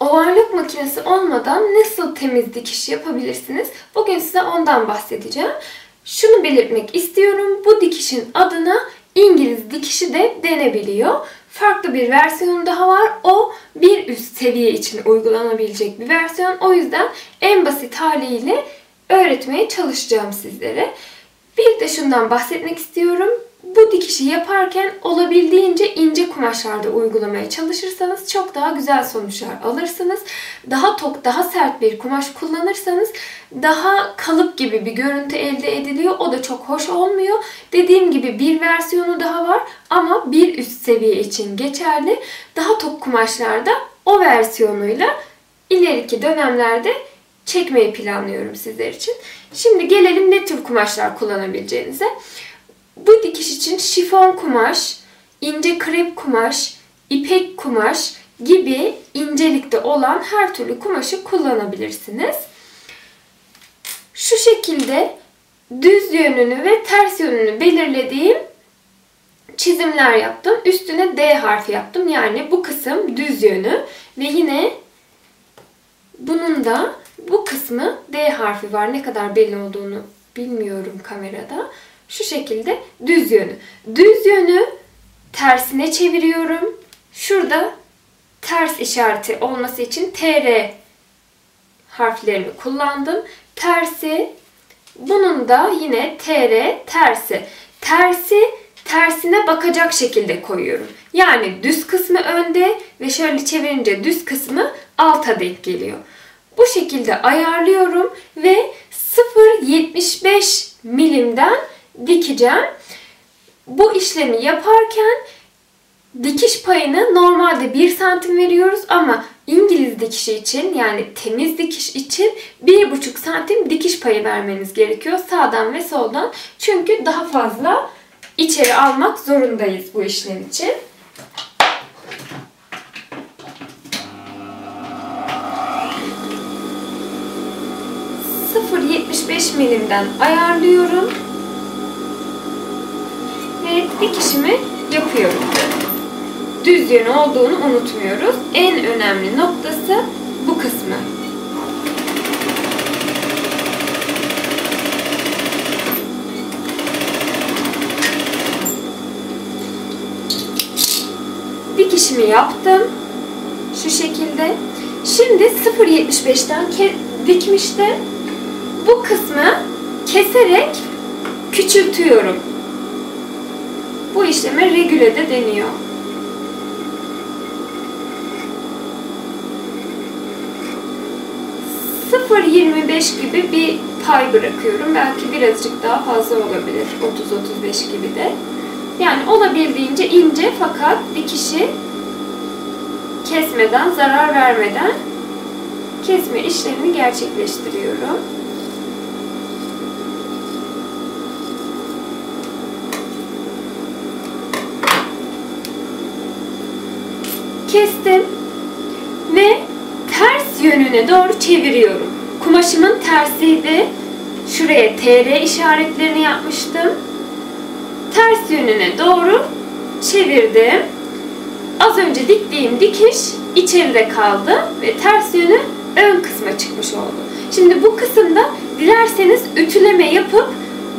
Overlok makinesi olmadan nasıl temiz dikiş yapabilirsiniz? Bugün size ondan bahsedeceğim. Şunu belirtmek istiyorum. Bu dikişin adına İngiliz dikişi de denebiliyor. Farklı bir versiyonu daha var. O bir üst seviye için uygulanabilecek bir versiyon. O yüzden en basit haliyle öğretmeye çalışacağım sizlere. Bir de şundan bahsetmek istiyorum. Bu dikişi yaparken olabildiğince ince kumaşlarda uygulamaya çalışırsanız çok daha güzel sonuçlar alırsınız. Daha tok, daha sert bir kumaş kullanırsanız daha kalıp gibi bir görüntü elde ediliyor. O da çok hoş olmuyor. Dediğim gibi bir versiyonu daha var ama bir üst seviye için geçerli. Daha tok kumaşlarda o versiyonuyla ileriki dönemlerde çekmeyi planlıyorum sizler için. Şimdi gelelim ne tür kumaşlar kullanabileceğinize. Bu dikiş için şifon kumaş, ince krep kumaş, ipek kumaş gibi incelikte olan her türlü kumaşı kullanabilirsiniz. Şu şekilde düz yönünü ve ters yönünü belirlediğim çizimler yaptım. Üstüne D harfi yaptım. Yani bu kısım düz yönü ve yine bunun da bu kısmı D harfi var. Ne kadar belli olduğunu bilmiyorum kamerada. Şu şekilde düz yönü. Düz yönü tersine çeviriyorum. Şurada ters işareti olması için TR harflerini kullandım. Tersi, bunun da yine TR tersi. Tersi tersine bakacak şekilde koyuyorum. Yani düz kısmı önde ve şöyle çevirince düz kısmı alta denk geliyor. Bu şekilde ayarlıyorum ve 0,75 milimden dikeceğim. Bu işlemi yaparken dikiş payını normalde 1 santim veriyoruz ama İngiliz dikişi için, yani temiz dikiş için 1,5 santim dikiş payı vermeniz gerekiyor sağdan ve soldan. Çünkü daha fazla içeri almak zorundayız bu işlem için. ...0,75 milimden ayarlıyorum. Evet, dikişimi yapıyorum. Düz yönü olduğunu unutmuyoruz. En önemli noktası bu kısmı. Dikişimi yaptım. Şu şekilde. Şimdi 0,75'ten dikmişti. Bu kısmı keserek küçültüyorum. Bu işleme regüle de deniyor. ...0,25 gibi bir pay bırakıyorum. Belki birazcık daha fazla olabilir. 30-35 gibi de. Yani olabildiğince ince fakat dikişi kesmeden, zarar vermeden kesme işlemini gerçekleştiriyorum. Kestim ve ters yönüne doğru çeviriyorum. Kumaşımın tersiydi. Şuraya TR işaretlerini yapmıştım. Ters yönüne doğru çevirdim. Az önce diktiğim dikiş içeride kaldı ve ters yönü ön kısma çıkmış oldu. Şimdi bu kısımda dilerseniz ütüleme yapıp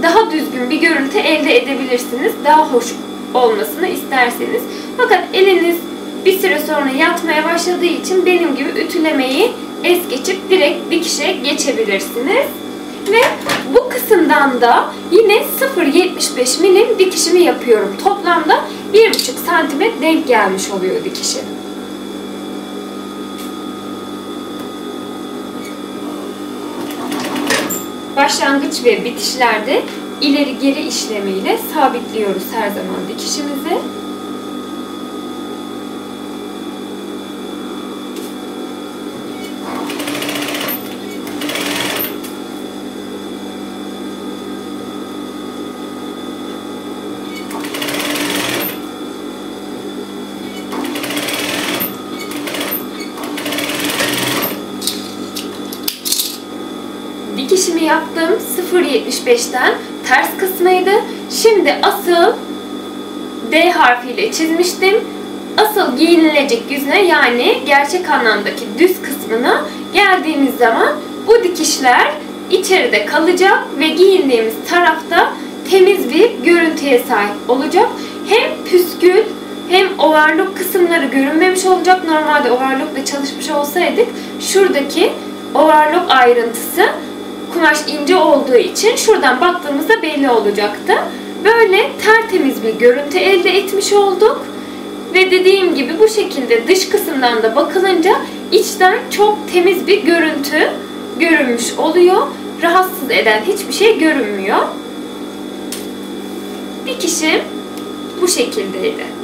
daha düzgün bir görüntü elde edebilirsiniz. Daha hoş olmasını isterseniz. Fakat eliniz bir süre sonra yatmaya başladığı için benim gibi ütülemeyi es geçip direkt dikişe geçebilirsiniz. Ve bu kısımdan da yine 0,75 milim dikişimi yapıyorum. Toplamda 1,5 santime denk gelmiş oluyor dikişim. Başlangıç ve bitişlerde ileri geri işlemiyle sabitliyoruz her zaman dikişimizi. Dikişimi yaptım. 0,75'ten ters kısmıydı. Şimdi asıl D harfiyle çizmiştim. asıl giyinilecek yüzüne, yani gerçek anlamdaki düz kısmına geldiğimiz zaman bu dikişler içeride kalacak ve giyindiğimiz tarafta temiz bir görüntüye sahip olacak. Hem püskül hem overlok kısımları görünmemiş olacak. Normalde overlokla çalışmış olsaydık şuradaki overlok ayrıntısı kumaş ince olduğu için şuradan baktığımızda belli olacaktı. Böyle tertemiz bir görüntü elde etmiş olduk. Ve dediğim gibi bu şekilde dış kısımdan da bakılınca içten çok temiz bir görüntü görünmüş oluyor. Rahatsız eden hiçbir şey görünmüyor. Dikişim bu şekildeydi.